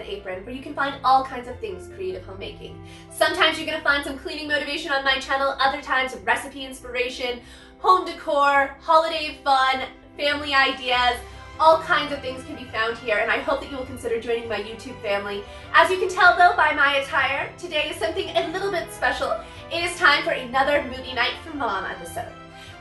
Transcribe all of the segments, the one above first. an apron, where you can find all kinds of things creative homemaking. Sometimes you're gonna find some cleaning motivation on my channel, other times recipe inspiration, home decor, holiday fun, family ideas. All kinds of things can be found here, and I hope that you will consider joining my YouTube family. As you can tell though by my attire, today is something a little bit special. It is time for another Movie Night for Mom episode.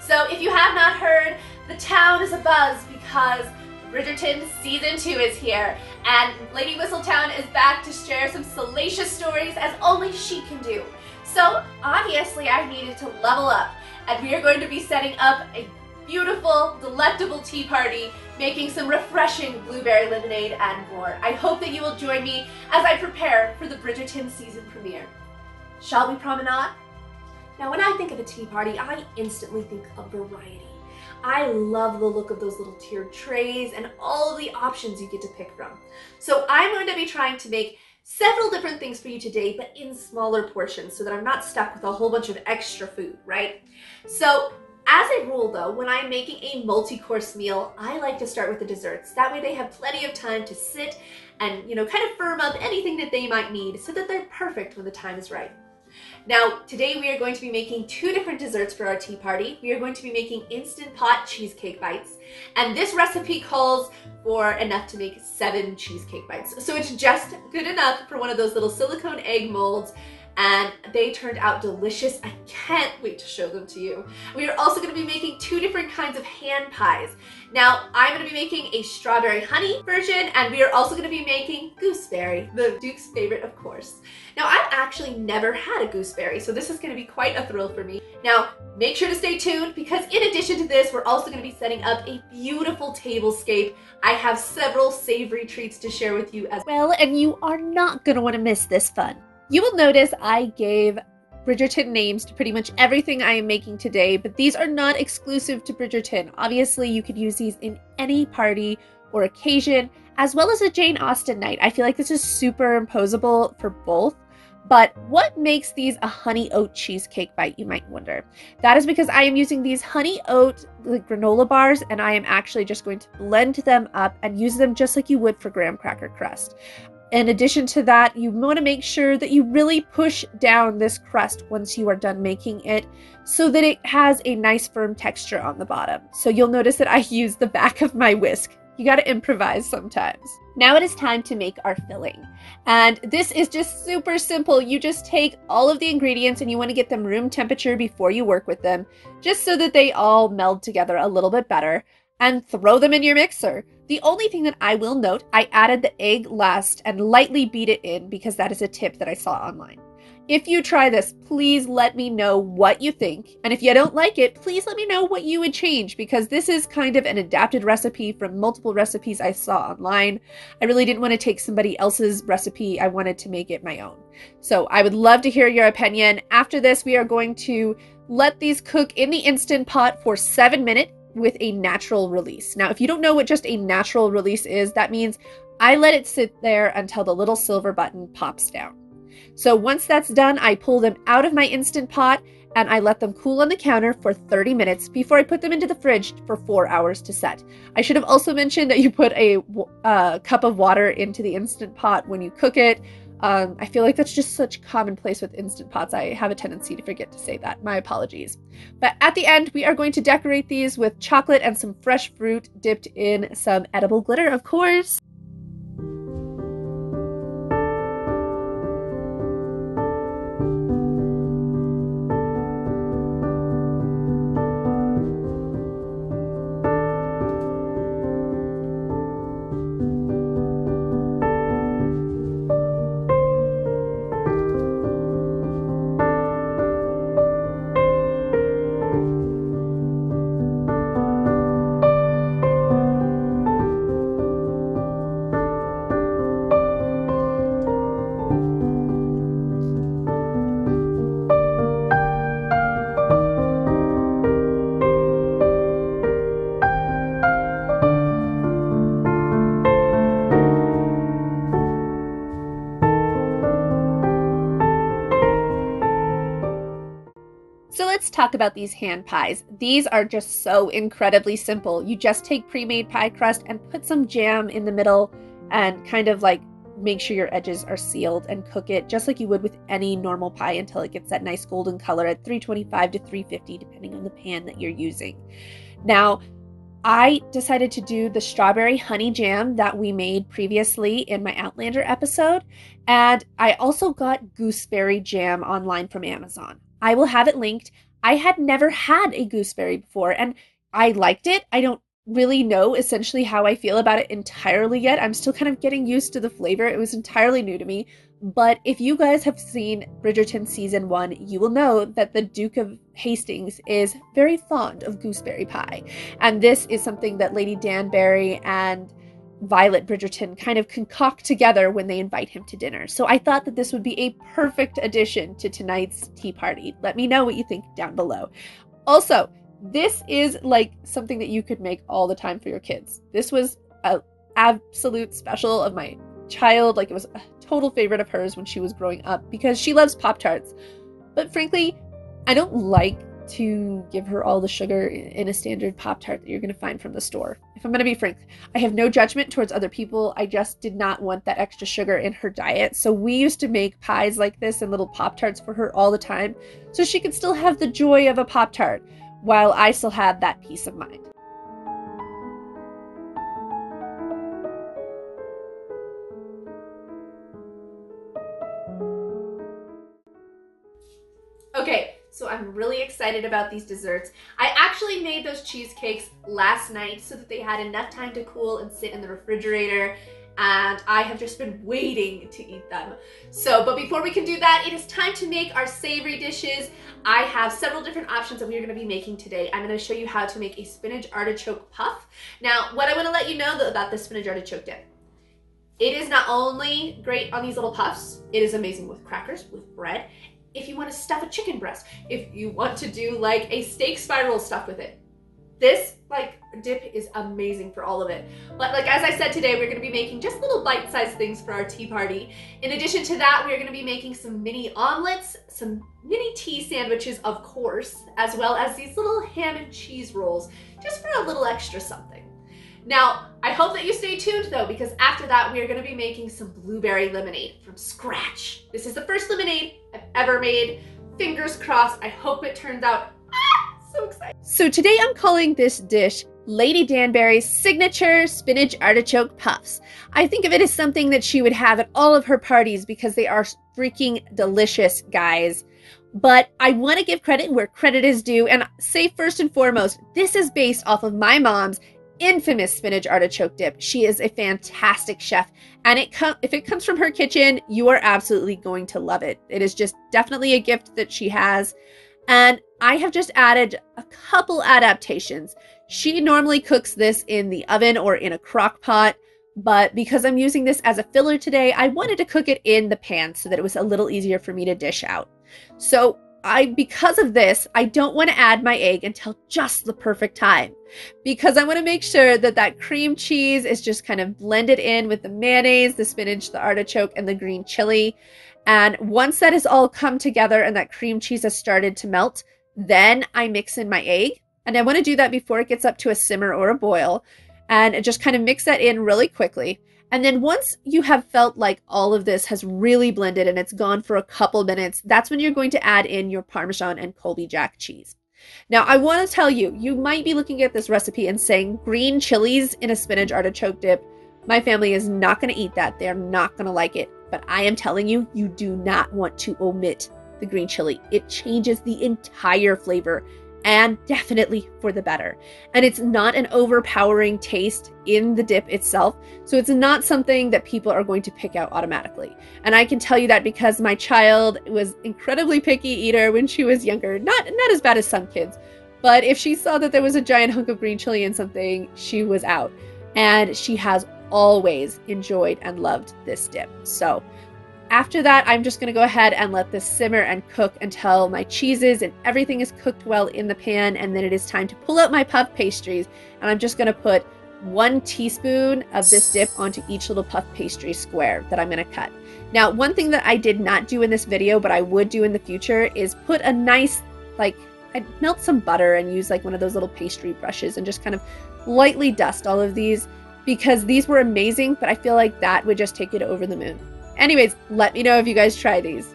So if you have not heard, the town is abuzz because Bridgerton Season 2 is here, and Lady Whistledown is back to share some salacious stories as only she can do. So obviously I needed to level up, and we are going to be setting up a beautiful, delectable tea party, making some refreshing blueberry lemonade and more. I hope that you will join me as I prepare for the Bridgerton season premiere. Shall we promenade? Now, when I think of a tea party, I instantly think of variety. I love the look of those little tiered trays and all of the options you get to pick from. So I'm going to be trying to make several different things for you today, but in smaller portions so that I'm not stuck with a whole bunch of extra food, right? So, as a rule though, when I'm making a multi-course meal, I like to start with the desserts. That way they have plenty of time to sit and, you know, kind of firm up anything that they might need so that they're perfect when the time is right. Now, today we are going to be making two different desserts for our tea party. We are going to be making Instant Pot cheesecake bites. And this recipe calls for enough to make 7 cheesecake bites. So it's just good enough for one of those little silicone egg molds, and they turned out delicious. I can't wait to show them to you. We are also gonna be making 2 different kinds of hand pies. Now, I'm gonna be making a strawberry honey version, and we are also gonna be making gooseberry, the Duke's favorite, of course. Now, I've actually never had a gooseberry, so this is gonna be quite a thrill for me. Now, make sure to stay tuned, because in addition to this, we're also gonna be setting up a beautiful tablescape. I have several savory treats to share with you as well, and you are not gonna wanna miss this fun. You will notice I gave Bridgerton names to pretty much everything I am making today, but these are not exclusive to Bridgerton. Obviously, you could use these in any party or occasion, as well as a Jane Austen night. I feel like this is superimposable for both. But what makes these a honey oat cheesecake bite, you might wonder? That is because I am using these honey oat granola bars, and I am actually just going to blend them up and use them just like you would for graham cracker crust. In addition to that, you want to make sure that you really push down this crust once you are done making it so that it has a nice firm texture on the bottom. So you'll notice that I use the back of my whisk. You got to improvise sometimes. Now it is time to make our filling. And this is just super simple. You just take all of the ingredients and you want to get them room temperature before you work with them, just so that they all meld together a little bit better, and throw them in your mixer. The only thing that I will note, I added the egg last and lightly beat it in because that is a tip that I saw online. If you try this, please let me know what you think. And if you don't like it, please let me know what you would change, because this is kind of an adapted recipe from multiple recipes I saw online. I really didn't want to take somebody else's recipe. I wanted to make it my own. So I would love to hear your opinion. After this, we are going to let these cook in the Instant Pot for 7 minutes. With a natural release. Now, if you don't know what just a natural release is, that means I let it sit there until the little silver button pops down. So once that's done, I pull them out of my Instant Pot and I let them cool on the counter for 30 minutes before I put them into the fridge for 4 hours to set. I should have also mentioned that you put a cup of water into the Instant Pot when you cook it. I feel like that's just such commonplace with Instant Pots. I have a tendency to forget to say that. My apologies. But at the end, we are going to decorate these with chocolate and some fresh fruit dipped in some edible glitter, of course. Talk about these hand pies. These are just so incredibly simple. You just take pre-made pie crust and put some jam in the middle and kind of like make sure your edges are sealed and cook it just like you would with any normal pie until it gets that nice golden color at 325 to 350, depending on the pan that you're using. Now, I decided to do the strawberry honey jam that we made previously in my Outlander episode, and I also got gooseberry jam online from Amazon. I will have it linked. I had never had a gooseberry before, and I liked it. I don't really know essentially how I feel about it entirely yet. I'm still kind of getting used to the flavor. It was entirely new to me. But if you guys have seen Bridgerton season 1, you will know that the Duke of Hastings is very fond of gooseberry pie. And this is something that Lady Danbury and Violet Bridgerton kind of concoct together when they invite him to dinner. So I thought that this would be a perfect addition to tonight's tea party. Let me know what you think down below. Also, this is like something that you could make all the time for your kids. This was an absolute special of my child. Like, it was a total favorite of hers when she was growing up because she loves Pop-Tarts. But frankly, I don't like to give her all the sugar in a standard Pop-Tart that you're going to find from the store. If I'm going to be frank, I have no judgment towards other people. I just did not want that extra sugar in her diet. So we used to make pies like this and little Pop-Tarts for her all the time so she could still have the joy of a Pop-Tart while I still had that peace of mind. Okay, so I'm really excited about these desserts. I actually made those cheesecakes last night so that they had enough time to cool and sit in the refrigerator, and I have just been waiting to eat them. So, but before we can do that, it is time to make our savory dishes. I have several different options that we are gonna be making today. I'm gonna show you how to make a spinach artichoke puff. Now, what I wanna let you know about the spinach artichoke dip. It is not only great on these little puffs, it is amazing with crackers, with bread. If you wanna stuff a chicken breast, if you want to do like a steak spiral stuffed with it, this like dip is amazing for all of it. But like as I said, today we're gonna be making just little bite-sized things for our tea party. In addition to that, we're gonna be making some mini omelets, some mini tea sandwiches, of course, as well as these little ham and cheese rolls, just for a little extra something. Now, I hope that you stay tuned though, because after that we are gonna be making some blueberry lemonade from scratch. This is the first lemonade I've ever made. Fingers crossed, I hope it turns out so excited. So today I'm calling this dish Lady Danbury's signature spinach artichoke puffs. I think of it as something that she would have at all of her parties because they are freaking delicious, guys. But I want to give credit where credit is due and say first and foremost, this is based off of my mom's infamous spinach artichoke dip. She is a fantastic chef, and if it comes from her kitchen, you are absolutely going to love it. It is just definitely a gift that she has. And I have just added a couple adaptations. She normally cooks this in the oven or in a crock pot, but because I'm using this as a filler today, I wanted to cook it in the pan so that it was a little easier for me to dish out. So because of this, I don't want to add my egg until just the perfect time, because I want to make sure that that cream cheese is just kind of blended in with the mayonnaise, the spinach, the artichoke, and the green chili. And once that has all come together and that cream cheese has started to melt, then I mix in my egg. And I want to do that before it gets up to a simmer or a boil. And just kind of mix that in really quickly. And then once you have felt like all of this has really blended and it's gone for a couple minutes, that's when you're going to add in your Parmesan and Colby Jack cheese. Now, I want to tell you, you might be looking at this recipe and saying green chilies in a spinach artichoke dip. My family is not going to eat that. They're not going to like it. But I am telling you, you do not want to omit the green chili. It changes the entire flavor, and definitely for the better. And it's not an overpowering taste in the dip itself. So it's not something that people are going to pick out automatically. And I can tell you that because my child was incredibly picky eater when she was younger. Not as bad as some kids, but if she saw that there was a giant hunk of green chili in something, she was out. And she has always enjoyed and loved this dip. So after that, I'm just gonna go ahead and let this simmer and cook until my cheeses and everything is cooked well in the pan, and then it is time to pull out my puff pastries, and I'm just gonna put 1 teaspoon of this dip onto each little puff pastry square that I'm gonna cut. Now, one thing that I did not do in this video, but I would do in the future, is put a nice, like, I'd melt some butter and use like one of those little pastry brushes and just kind of lightly dust all of these, because these were amazing, but I feel like that would just take it over the moon. Anyways, let me know if you guys try these.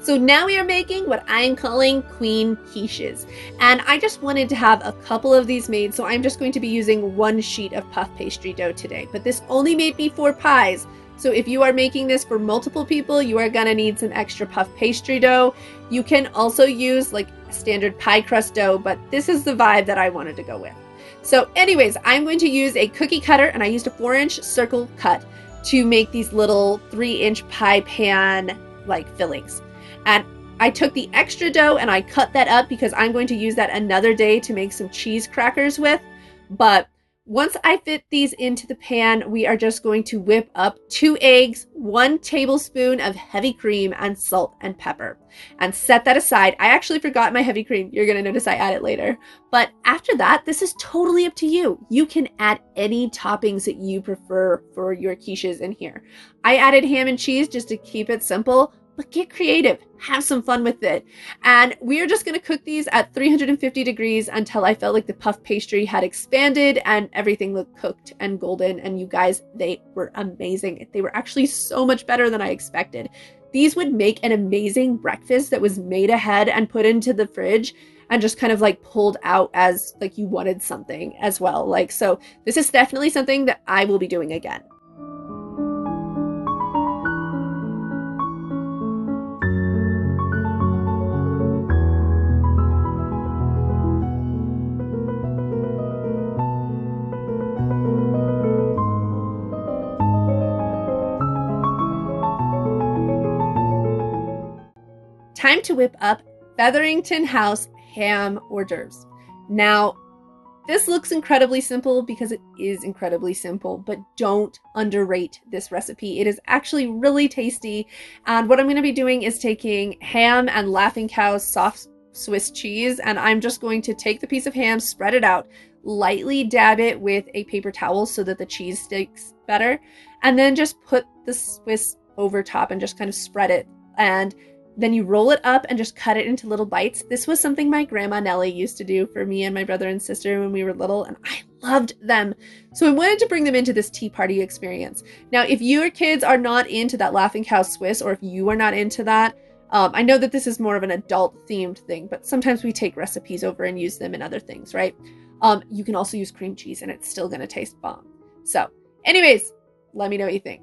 So now we are making what I'm calling queen quiches. And I just wanted to have a couple of these made, so I'm just going to be using one sheet of puff pastry dough today. But this only made me 4 pies. So if you are making this for multiple people, you are gonna need some extra puff pastry dough. You can also use like standard pie crust dough, but this is the vibe that I wanted to go with. So anyways, I'm going to use a cookie cutter, and I used a 4-inch circle cut to make these little 3-inch pie pan like fillings. And I took the extra dough and I cut that up because I'm going to use that another day to make some cheese crackers with. But once I fit these into the pan, we are just going to whip up 2 eggs, 1 tablespoon of heavy cream, and salt and pepper, and set that aside. I actually forgot my heavy cream. You're going to notice I add it later. But after that, this is totally up to you. You can add any toppings that you prefer for your quiches in here. I added ham and cheese just to keep it simple. But get creative, have some fun with it. And we are just gonna cook these at 350 degrees until I felt like the puff pastry had expanded and everything looked cooked and golden. And you guys, they were amazing. They were actually so much better than I expected. These would make an amazing breakfast that was made ahead and put into the fridge and just kind of like pulled out as like you wanted something as well. Like, so this is definitely something that I will be doing again. Time to whip up Featherington House ham hors d'oeuvres. Now, this looks incredibly simple because it is incredibly simple, but don't underrate this recipe. It is actually really tasty. And what I'm going to be doing is taking ham and Laughing Cow soft Swiss cheese, and I'm just going to take the piece of ham, spread it out, lightly dab it with a paper towel so that the cheese sticks better, and then just put the Swiss over top and just kind of spread it. And then you roll it up and just cut it into little bites. This was something my grandma Nellie used to do for me and my brother and sister when we were little, and I loved them. So I wanted to bring them into this tea party experience. Now, if your kids are not into that Laughing Cow Swiss, or if you are not into that, I know that this is more of an adult themed thing, but sometimes we take recipes over and use them in other things, right? You can also use cream cheese and it's still gonna taste bomb. So anyways, let me know what you think.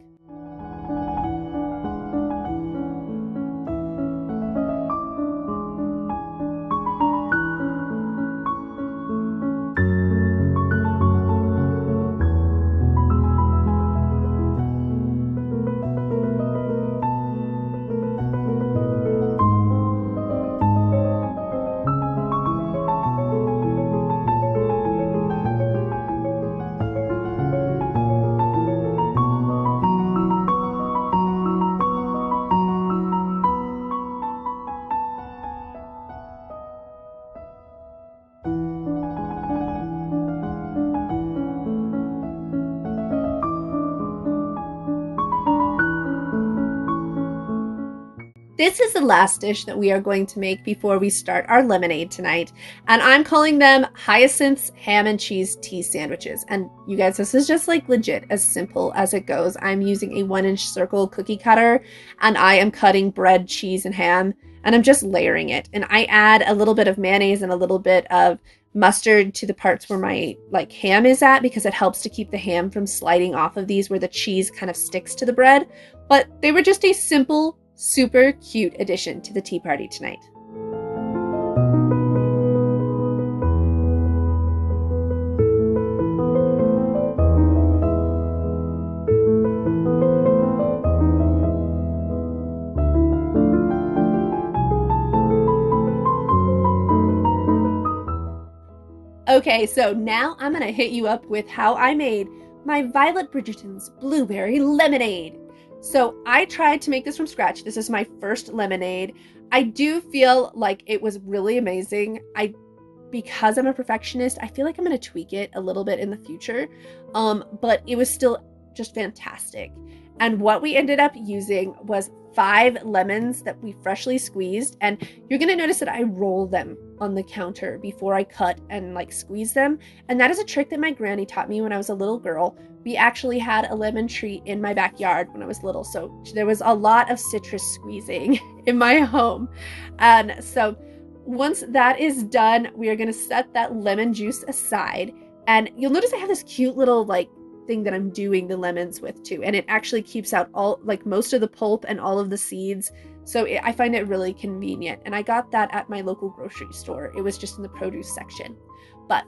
This is the last dish that we are going to make before we start our lemonade tonight, and I'm calling them Hyacinth's ham and cheese tea sandwiches. And you guys, this is just like legit as simple as it goes. I'm using a 1-inch circle cookie cutter, and I am cutting bread, cheese, and ham, and I'm just layering it. And I add a little bit of mayonnaise and a little bit of mustard to the parts where my like ham is at, because it helps to keep the ham from sliding off of these where the cheese kind of sticks to the bread. But they were just a simple, super cute addition to the tea party tonight. Okay, so now I'm gonna hit you up with how I made my Violet Bridgerton's blueberry lemonade. So I tried to make this from scratch. This is my first lemonade. I do feel like it was really amazing. Because I'm a perfectionist, I feel like I'm going to tweak it a little bit in the future. But it was still just fantastic. And what we ended up using was 5 lemons that we freshly squeezed. And you're going to notice that I roll them on the counter before I cut and like squeeze them. And that is a trick that my granny taught me when I was a little girl. We actually had a lemon tree in my backyard when I was little, so there was a lot of citrus squeezing in my home. And so once that is done, we are going to set that lemon juice aside. And you'll notice I have this cute little like thing that I'm doing the lemons with too, and it actually keeps out all, like, most of the pulp and all of the seeds. So I find it really convenient, and I got that at my local grocery store. It was just in the produce section. But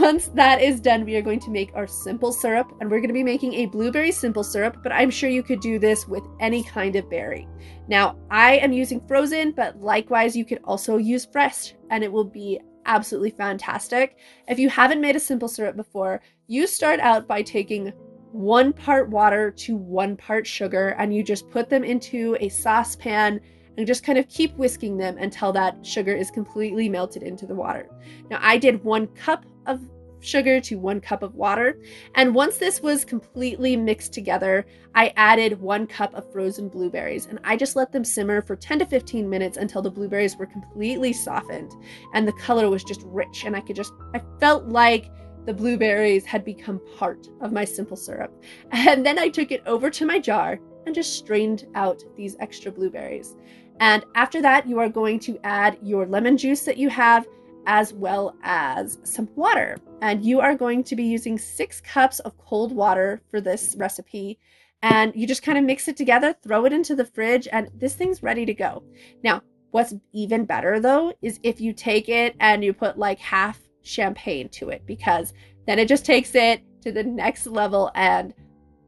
once that is done, we are going to make our simple syrup, and we're going to be making a blueberry simple syrup, but I'm sure you could do this with any kind of berry. Now, I am using frozen, but likewise, you could also use fresh, and it will be absolutely fantastic. If you haven't made a simple syrup before, you start out by taking 1 part water to 1 part sugar, and you just put them into a saucepan and just kind of keep whisking them until that sugar is completely melted into the water. Now, I did 1 cup of sugar to 1 cup of water, and once this was completely mixed together, I added 1 cup of frozen blueberries, and I just let them simmer for 10 to 15 minutes until the blueberries were completely softened and the color was just rich, and I felt like the blueberries had become part of my simple syrup. And then I took it over to my jar and just strained out these extra blueberries. And after that, you are going to add your lemon juice that you have, as well as some water. And you are going to be using 6 cups of cold water for this recipe. And you just kind of mix it together, throw it into the fridge, and this thing's ready to go. Now, what's even better though, is if you take it and you put like half champagne to it, because then it just takes it to the next level, and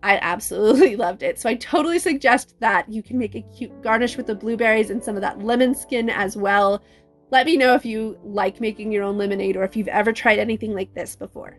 I absolutely loved it. So I totally suggest that. You can make a cute garnish with the blueberries and some of that lemon skin as well. Let me know if you like making your own lemonade, or if you've ever tried anything like this before.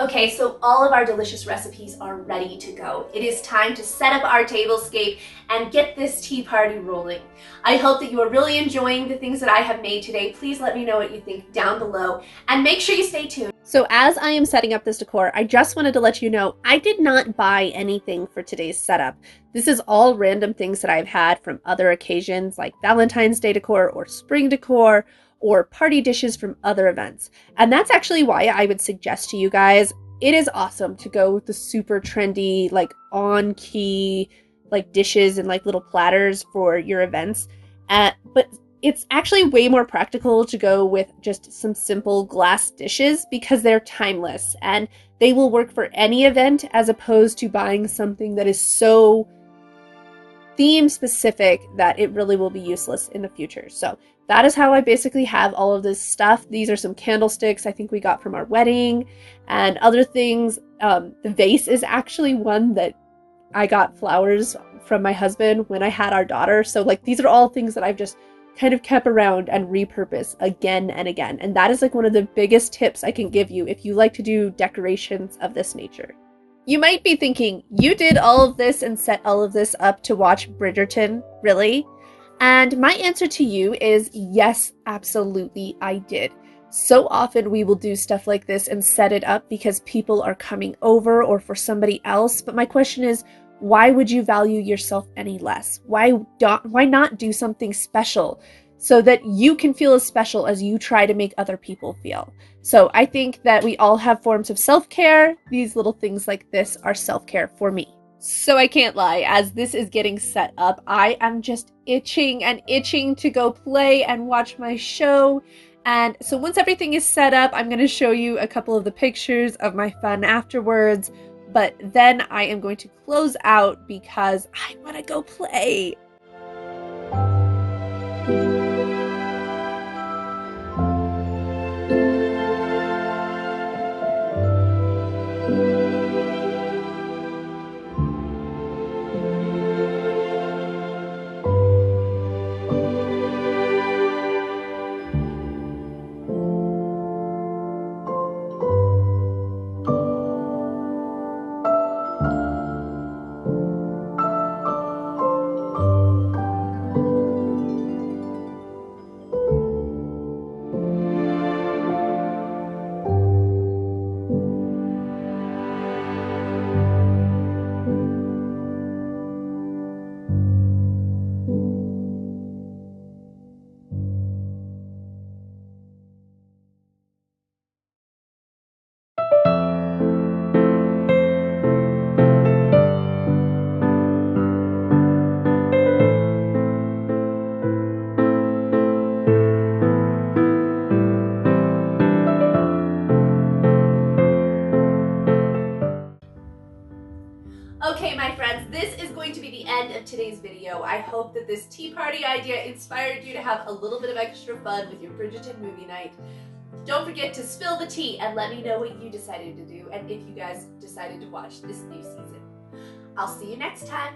Okay, so all of our delicious recipes are ready to go. It is time to set up our tablescape and get this tea party rolling. I hope that you are really enjoying the things that I have made today. Please let me know what you think down below, and make sure you stay tuned. So as I am setting up this decor, I just wanted to let you know I did not buy anything for today's setup. This is all random things that I've had from other occasions, like Valentine's Day decor or spring decor, or party dishes from other events. And that's actually why I would suggest to you guys, it is awesome to go with the super trendy, like on key, like dishes and like little platters for your events. But it's actually way more practical to go with just some simple glass dishes, because they're timeless and they will work for any event, as opposed to buying something that is so theme specific that it really will be useless in the future. So that is how I basically have all of this stuff. These are some candlesticks I think we got from our wedding and other things. The vase is actually one that I got flowers from my husband when I had our daughter. So like these are all things that I've just kind of kept around and repurposed again and again. And that is like one of the biggest tips I can give you if you like to do decorations of this nature. You might be thinking, you did all of this and set all of this up to watch Bridgerton, really? And my answer to you is yes, absolutely, I did. So often we will do stuff like this and set it up because people are coming over or for somebody else. But my question is, why would you value yourself any less? Why not do something special so that you can feel as special as you try to make other people feel? So I think that we all have forms of self-care. These little things like this are self-care for me. So I can't lie, as this is getting set up, I am just itching and itching to go play and watch my show. And so once everything is set up, I'm going to show you a couple of the pictures of my fun afterwards. But then I am going to close out because I want to go play. this is going to be the end of today's video. I hope that this tea party idea inspired you to have a little bit of extra fun with your Bridgerton movie night. Don't forget to spill the tea and let me know what you decided to do and if you guys decided to watch this new season. I'll see you next time.